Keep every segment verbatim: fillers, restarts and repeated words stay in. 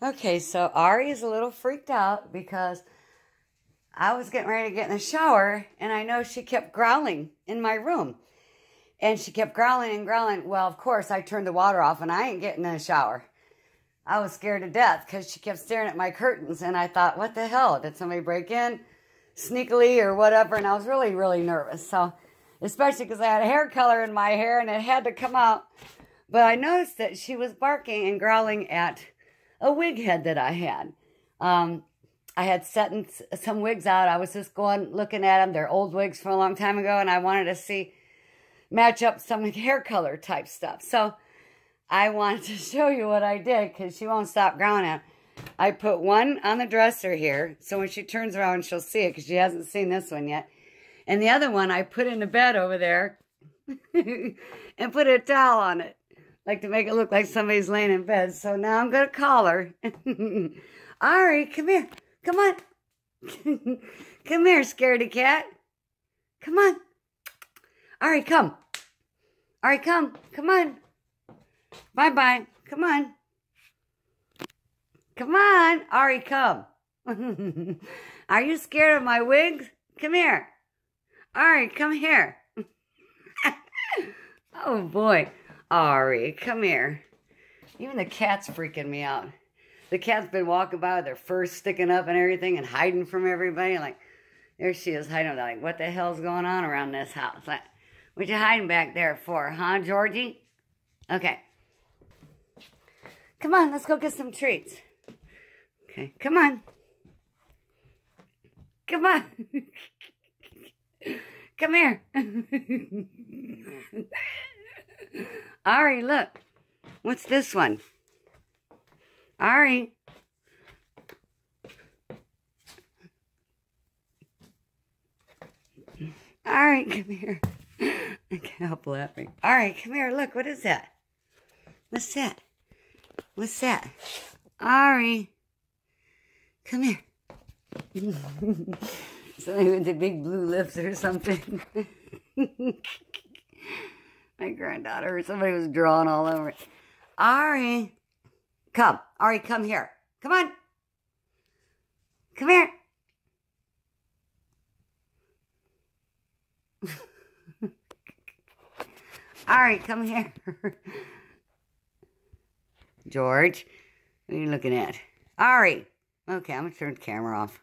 Okay, so Ari is a little freaked out because I was getting ready to get in the shower, and I know she kept growling in my room. And she kept growling and growling. Well, of course, I turned the water off, and I ain't getting in the shower. I was scared to death because she kept staring at my curtains, and I thought, what the hell? Did somebody break in sneakily or whatever? And I was really, really nervous. So, especially because I had hair color in my hair, and it had to come out. But I noticed that she was barking and growling at a wig head that I had. Um, I had set some wigs out. I was just going, looking at them. They're old wigs from a long time ago, and I wanted to see, match up some hair color type stuff. So I wanted to show you what I did because she won't stop growling at it. I put one on the dresser here, so when she turns around, she'll see it because she hasn't seen this one yet. And the other one I put in the bed over there and put a towel on it. Like to make it look like somebody's laying in bed. So now I'm going to call her. Ari, come here. Come on. Come here, scaredy cat. Come on. Ari, come. Ari, come. Come on. Bye-bye. Come on. Come on. Ari, come. Are you scared of my wigs? Come here. Ari, come here. Oh, boy. Ari, come here. Even the cat's freaking me out. The cat's been walking by with her fur sticking up and everything and hiding from everybody. Like, there she is hiding. Like, what the hell's going on around this house? Like, what you hiding back there for, huh, Georgie? Okay. Come on, let's go get some treats. Okay, come on. Come on. Come here. Ari, look. What's this one? Ari. Ari, come here. I can't help laughing. Ari, come here. Look, what is that? What's that? What's that? Ari. Come here. Something with the big blue lips or something. My granddaughter, somebody was drawing all over it. Ari, come. Ari, come here. Come on. Come here. Ari, come here. George, what are you looking at? Ari. Okay, I'm going to turn the camera off.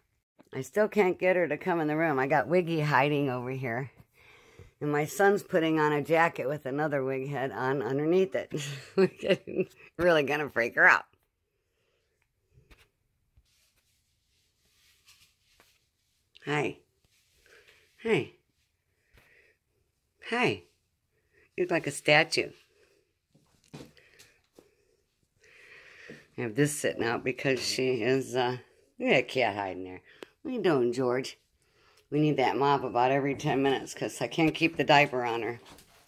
I still can't get her to come in the room. I got Wiggy hiding over here. And my son's putting on a jacket with another wig head on underneath it. Really gonna freak her out. Hi. Hi. Hi. You look like a statue. I have this sitting out because she is, uh, look at a cat hiding there. What are you doing, George? We need that mop about every ten minutes because I can't keep the diaper on her.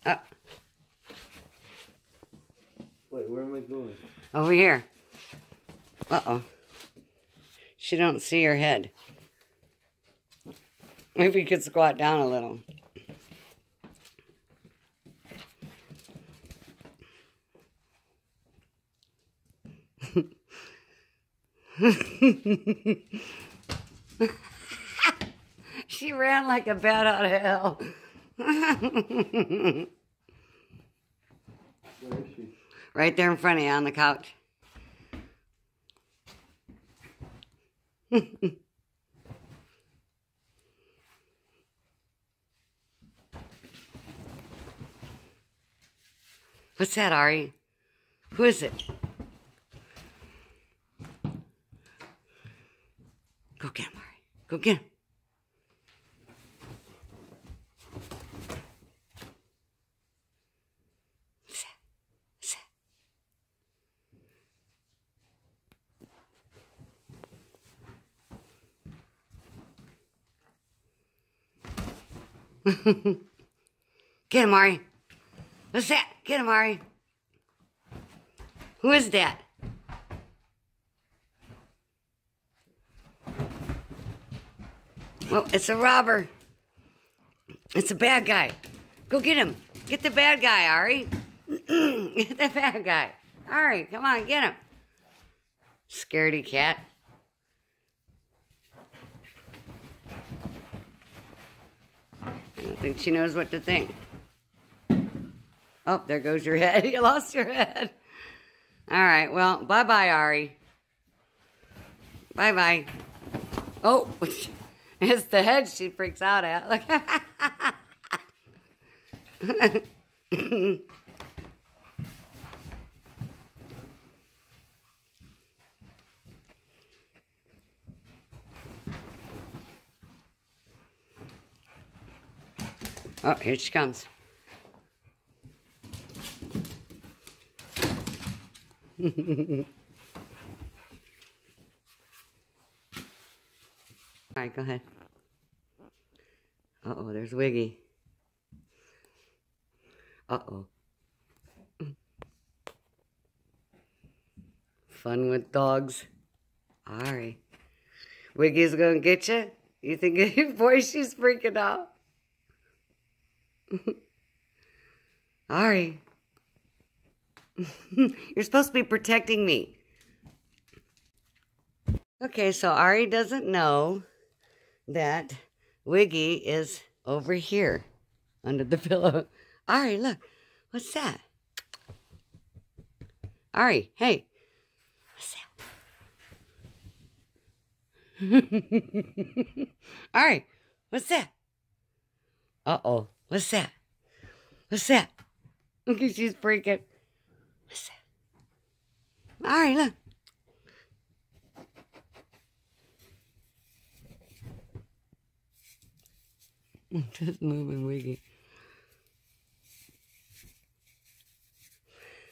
Oh. Wait, where am I going? Over here. Uh-oh. She don't see her head. Maybe you could squat down a little. She ran like a bat out of hell. Where is she? Right there in front of you on the couch. What's that, Ari? Who is it? Go get him, Ari. Go get him. Get him, Ari. What's that? Get him, Ari. Who is that? Well, it's a robber. It's a bad guy. Go get him. Get the bad guy, Ari. Get the bad guy. Ari, come on, get him. Scaredy cat. I don't think she knows what to think. Oh, there goes your head. You lost your head. All right, well, bye-bye, Ari. Bye-bye. Oh, it's the head she freaks out at. Look. Oh, here she comes. All right, go ahead. Uh-oh, there's Wiggy. Uh-oh. Fun with dogs. Ari. Wiggy's gonna get you? You think, boy, she's freaking out. Ari. You're supposed to be protecting me. Okay, so Ari doesn't know that Wiggy is over here under the pillow. Ari, look. What's that? Ari, hey. What's that? Ari, what's that? Uh-oh. What's that? What's that? Look at she's freaking. What's that? All right, look. Just moving Wiggy.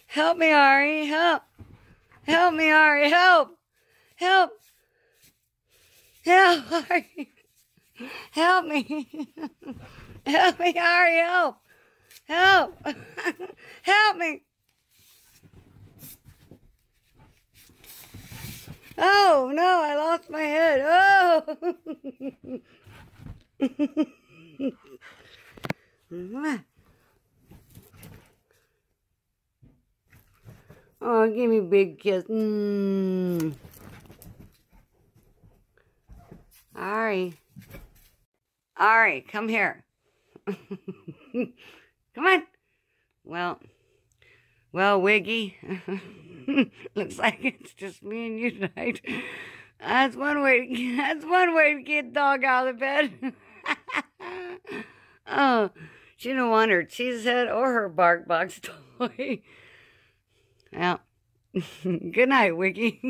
Help me, Ari. Help. Help me, Ari. Help. Help. Help, Ari. Help me. Help me, Ari, help! Help! Help me! Oh, no, I lost my head. Oh! Oh, give me a big kiss. Mm. Ari. Ari, come here. Come on. Well, well, Wiggy. Looks like it's just me and you tonight. That's one way. To, that's one way to get dog out of the bed. Oh, she don't want her cheese head or her bark box toy. Well, good night, Wiggy.